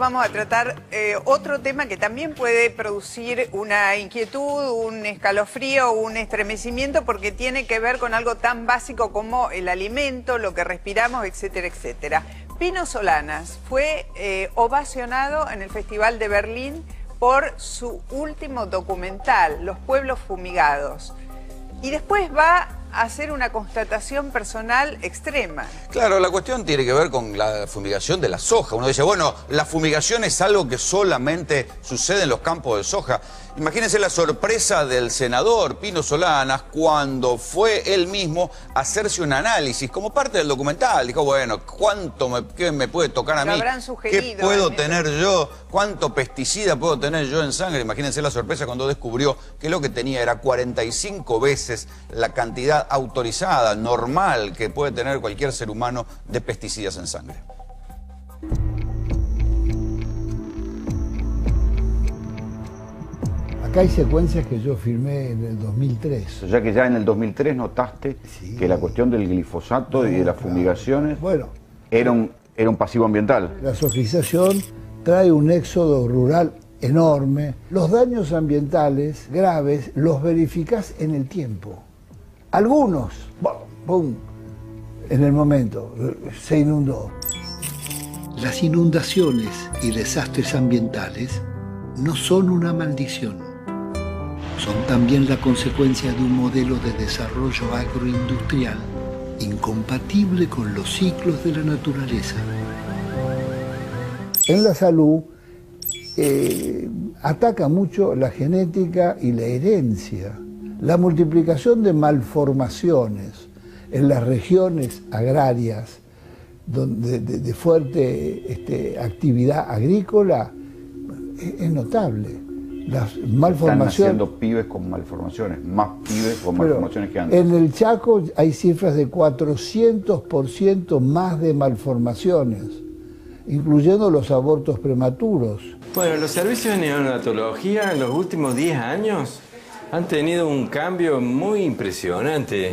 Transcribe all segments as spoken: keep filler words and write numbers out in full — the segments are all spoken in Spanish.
Vamos a tratar eh, otro tema que también puede producir una inquietud, un escalofrío, un estremecimiento, porque tiene que ver con algo tan básico como el alimento, lo que respiramos, etcétera, etcétera. Pino Solanas fue eh, ovacionado en el Festival de Berlín por su último documental, Los Pueblos Fumigados. Y después va a hacer una constatación personal extrema. Claro, la cuestión tiene que ver con la fumigación de la soja. Uno dice, bueno, la fumigación es algo que solamente sucede en los campos de soja. Imagínense la sorpresa del senador Pino Solanas cuando fue él mismo a hacerse un análisis como parte del documental. Dijo, bueno, ¿cuánto me, qué me puede tocar a mí? Lo habrán sugerido. ¿Qué puedo tener yo? ¿Cuánto pesticida puedo tener yo en sangre? Imagínense la sorpresa cuando descubrió que lo que tenía era cuarenta y cinco veces la cantidad autorizada, normal, que puede tener cualquier ser humano de pesticidas en sangre. Acá hay secuencias que yo firmé en el dos mil tres. O sea que ya en el dos mil tres notaste sí, que la cuestión del glifosato no, y de las claro. fumigaciones bueno, era, un, era un pasivo ambiental. La sofisticación trae un éxodo rural enorme. Los daños ambientales graves los verificás en el tiempo. Algunos, ¡bum! ¡Bum! En el momento, se inundó. Las inundaciones y desastres ambientales no son una maldición. Son también la consecuencia de un modelo de desarrollo agroindustrial incompatible con los ciclos de la naturaleza. En la salud, Eh, ataca mucho la genética y la herencia, la multiplicación de malformaciones en las regiones agrarias donde, de, de fuerte este, actividad agrícola es, es notable. Las malformaciones. Están haciendo pibes con malformaciones, más pibes con malformaciones que antes. En el Chaco hay cifras de cuatrocientos por ciento más de malformaciones, incluyendo los abortos prematuros. Bueno, los servicios de neonatología en los últimos diez años han tenido un cambio muy impresionante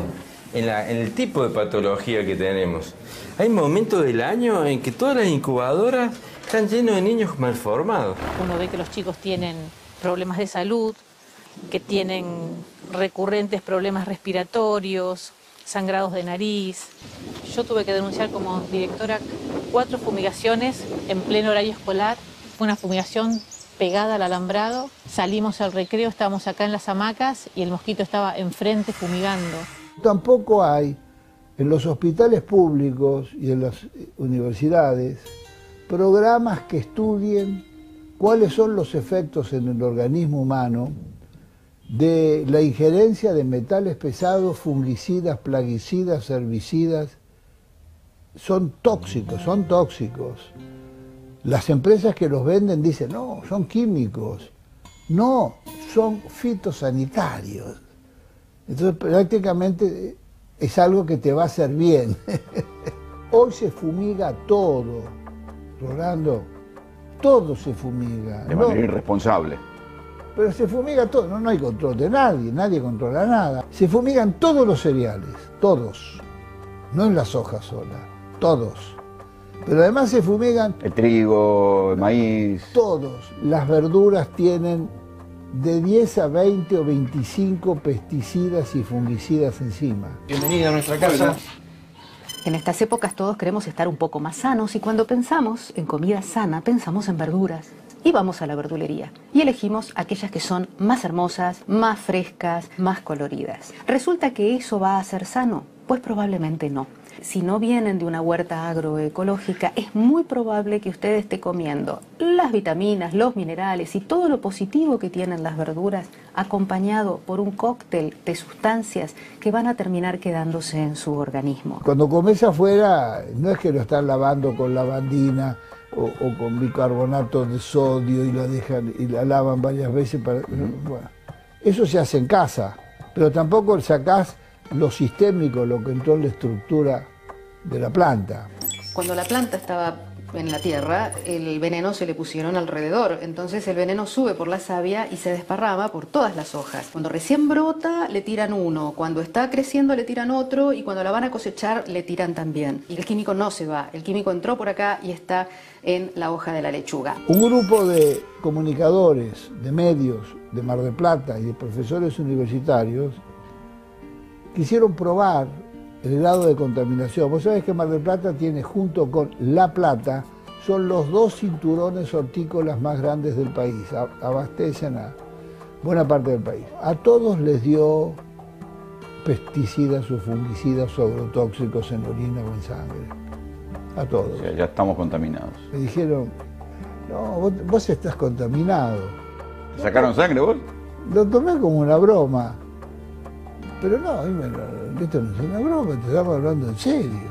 en, la, en el tipo de patología que tenemos. Hay momentos del año en que todas las incubadoras están llenas de niños malformados. Uno ve que los chicos tienen problemas de salud, que tienen recurrentes problemas respiratorios, sangrados de nariz. Yo tuve que denunciar como directora cuatro fumigaciones en pleno horario escolar. Fue una fumigación pegada al alambrado. Salimos al recreo, estábamos acá en las hamacas y el mosquito estaba enfrente fumigando. Tampoco hay en los hospitales públicos y en las universidades programas que estudien cuáles son los efectos en el organismo humano de la injerencia de metales pesados, fungicidas, plaguicidas, herbicidas. Son tóxicos, son tóxicos. Las empresas que los venden dicen, no, son químicos. No, son fitosanitarios. Entonces prácticamente es algo que te va a hacer bien. Hoy se fumiga todo, Rolando. Todo se fumiga. De manera ¿no? irresponsable. Pero se fumiga todo, no, no hay control de nadie, nadie controla nada. Se fumigan todos los cereales, todos. No en la soja sola, todos. Pero además se fumigan el trigo, el maíz. Todos. Las verduras tienen de diez a veinte o veinticinco pesticidas y fungicidas encima. Bienvenida a nuestra casa. En estas épocas todos queremos estar un poco más sanos y cuando pensamos en comida sana, pensamos en verduras. Y vamos a la verdulería y elegimos aquellas que son más hermosas, más frescas, más coloridas. ¿Resulta que eso va a ser sano? Pues probablemente no. Si no vienen de una huerta agroecológica, es muy probable que usted esté comiendo las vitaminas, los minerales y todo lo positivo que tienen las verduras, acompañado por un cóctel de sustancias que van a terminar quedándose en su organismo. Cuando comes afuera, no es que lo están lavando con lavandina o, o con bicarbonato de sodio y la dejan y la lavan varias veces para... Bueno, eso se hace en casa, pero tampoco sacás lo sistémico, lo que entró en la estructura de la planta. Cuando la planta estaba en la tierra, el veneno se le pusieron alrededor. Entonces el veneno sube por la savia y se desparrama por todas las hojas. Cuando recién brota le tiran uno, cuando está creciendo le tiran otro y cuando la van a cosechar le tiran también. Y el químico no se va, el químico entró por acá y está en la hoja de la lechuga. Un grupo de comunicadores, de medios, de Mar del Plata y de profesores universitarios quisieron probar el grado de contaminación. Vos sabés que Mar del Plata tiene, junto con La Plata, son los dos cinturones hortícolas más grandes del país. Abastecen a buena parte del país. A todos les dio pesticidas o fungicidas o agrotóxicos en orina o en sangre. A todos. O sea, ya estamos contaminados. Me dijeron, no, vos, vos estás contaminado. ¿Te sacaron sangre vos? Lo tomé como una broma. Pero no, esto no es una broma, te estamos hablando en serio.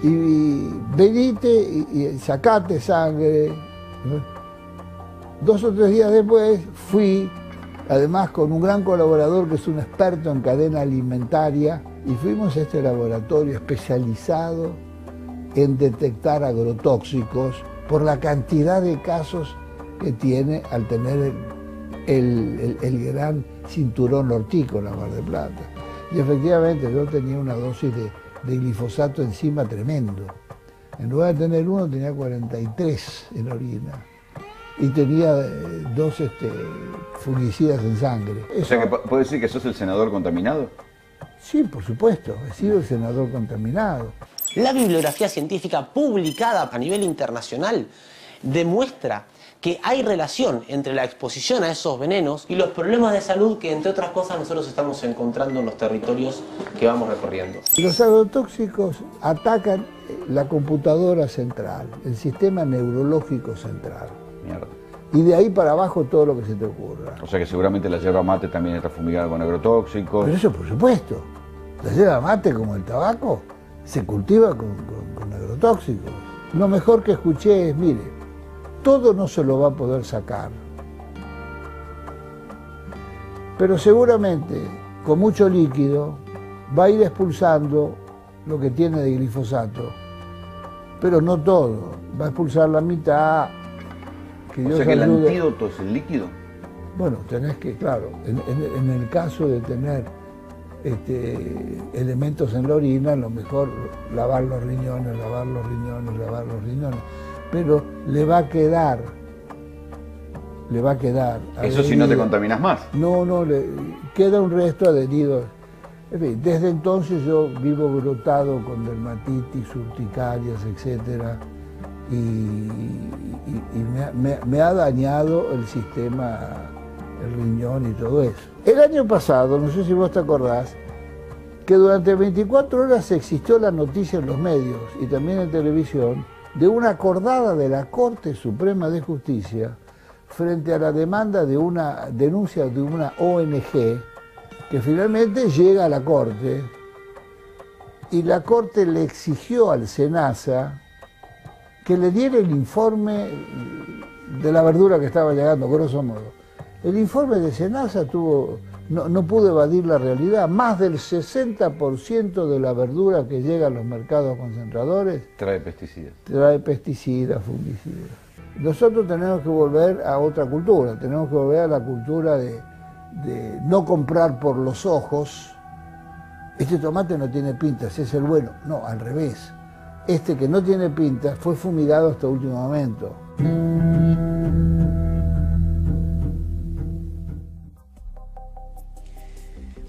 Y, y venite y, y sacate sangre. ¿No? Dos o tres días después fui, además con un gran colaborador que es un experto en cadena alimentaria, y fuimos a este laboratorio especializado en detectar agrotóxicos por la cantidad de casos que tiene al tener el El, el, el gran cinturón hortícola Mar del Plata. Y efectivamente yo tenía una dosis de, de glifosato encima tremendo. En lugar de tener uno tenía cuarenta y tres en orina y tenía eh, dos este, fungicidas en sangre. Eso... O sea que puede decir que sos el senador contaminado. Sí, por supuesto, he sido el senador contaminado. La bibliografía científica publicada a nivel internacional demuestra que hay relación entre la exposición a esos venenos y los problemas de salud que, entre otras cosas, nosotros estamos encontrando en los territorios que vamos recorriendo. Los agrotóxicos atacan la computadora central, el sistema neurológico central. Mierda. Y de ahí para abajo todo lo que se te ocurra. O sea que seguramente la yerba mate también está fumigada con agrotóxicos. Pero eso por supuesto. La yerba mate, como el tabaco, se cultiva con, con, con agrotóxicos. Lo mejor que escuché es, mire, todo no se lo va a poder sacar, pero seguramente con mucho líquido va a ir expulsando lo que tiene de glifosato, pero no todo, va a expulsar la mitad. Que Dios ayude. O sea que el antídoto es el líquido. Bueno, tenés que, claro, en, en, en el caso de tener este, elementos en la orina, a lo mejor lavar los riñones, lavar los riñones, lavar los riñones. Pero le va a quedar, le va a quedar adherido. Eso si no te contaminas más. No, no, le queda un resto adherido. En fin, desde entonces yo vivo brotado con dermatitis, urticarias, etcétera, y, y, y me, me, me ha dañado el sistema, el riñón y todo eso. El año pasado, no sé si vos te acordás, que durante veinticuatro horas existió la noticia en los medios y también en televisión, de una acordada de la Corte Suprema de Justicia frente a la demanda de una denuncia de una O N G que finalmente llega a la Corte y la Corte le exigió al Senasa que le diera el informe de la verdura que estaba llegando, grosso modo. El informe de Senasa tuvo, no, no pudo evadir la realidad. Más del sesenta por ciento de la verdura que llega a los mercados concentradores trae pesticidas. Trae pesticidas, fungicidas. Nosotros tenemos que volver a otra cultura, tenemos que volver a la cultura de, de no comprar por los ojos. Este tomate no tiene pintas, es el bueno. No, al revés. Este que no tiene pintas fue fumigado hasta el último momento.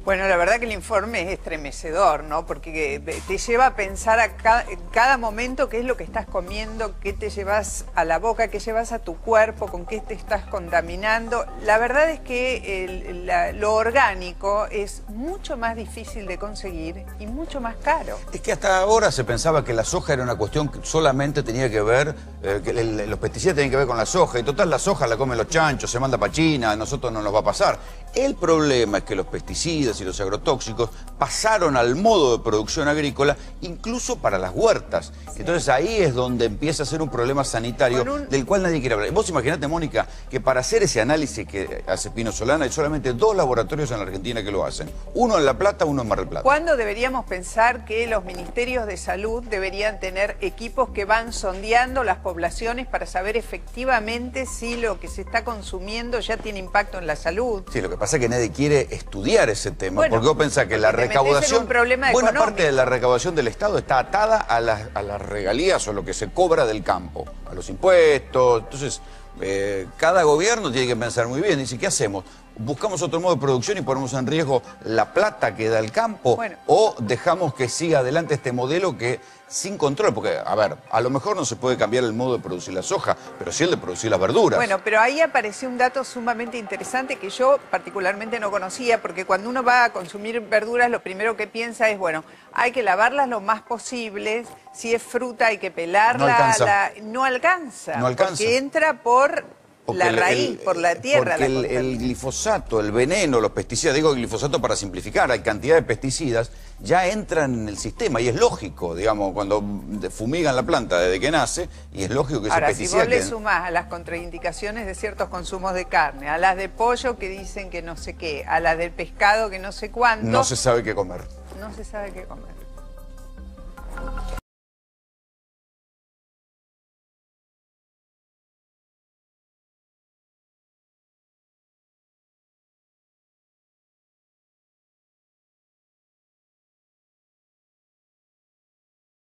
Bueno, la verdad que el informe es estremecedor, ¿no? Porque te lleva a pensar a cada, cada momento qué es lo que estás comiendo, qué te llevas a la boca, qué llevas a tu cuerpo, con qué te estás contaminando. La verdad es que el, la, lo orgánico es mucho más difícil de conseguir y mucho más caro. Es que hasta ahora se pensaba que la soja era una cuestión que solamente tenía que ver, eh, que el, los pesticidas tenían que ver con la soja. Y total, la soja la comen los chanchos, se manda para China, a nosotros no nos va a pasar. El problema es que los pesticidas, pesticidas y los agrotóxicos pasaron al modo de producción agrícola, incluso para las huertas. Sí. Entonces ahí es donde empieza a ser un problema sanitario un... del cual nadie quiere hablar. Vos imaginate, Mónica, que para hacer ese análisis que hace Pino Solanas hay solamente dos laboratorios en la Argentina que lo hacen. Uno en La Plata, uno en Mar del Plata. ¿Cuándo deberíamos pensar que los ministerios de salud deberían tener equipos que van sondeando las poblaciones para saber efectivamente si lo que se está consumiendo ya tiene impacto en la salud? Sí, lo que pasa es que nadie quiere estudiar ese tema, bueno, porque vos pensás que la recaudación, buena económico. parte de la recaudación del Estado está atada a las, a las regalías o lo que se cobra del campo, a los impuestos. Entonces, eh, cada gobierno tiene que pensar muy bien, dice, ¿qué hacemos? ¿Buscamos otro modo de producción y ponemos en riesgo la plata que da el campo? Bueno. ¿O dejamos que siga adelante este modelo que sin control? Porque, a ver, a lo mejor no se puede cambiar el modo de producir la soja, pero sí el de producir las verduras. Bueno, pero ahí apareció un dato sumamente interesante que yo particularmente no conocía, porque cuando uno va a consumir verduras, lo primero que piensa es, bueno, hay que lavarlas lo más posible, si es fruta hay que pelarla. No alcanza. La, no alcanza. No alcanza. Porque entra por... Porque la raíz, el, el, por la tierra. Porque la el, el glifosato, el veneno, los pesticidas, digo glifosato para simplificar, hay cantidad de pesticidas, ya entran en el sistema y es lógico, digamos, cuando fumigan la planta desde que nace, y es lógico que ahora, esos pesticidas... Ahora, si vos le sumás a las contraindicaciones de ciertos consumos de carne, a las de pollo que dicen que no sé qué, a las del pescado que no sé cuánto... No se sabe qué comer. No se sabe qué comer.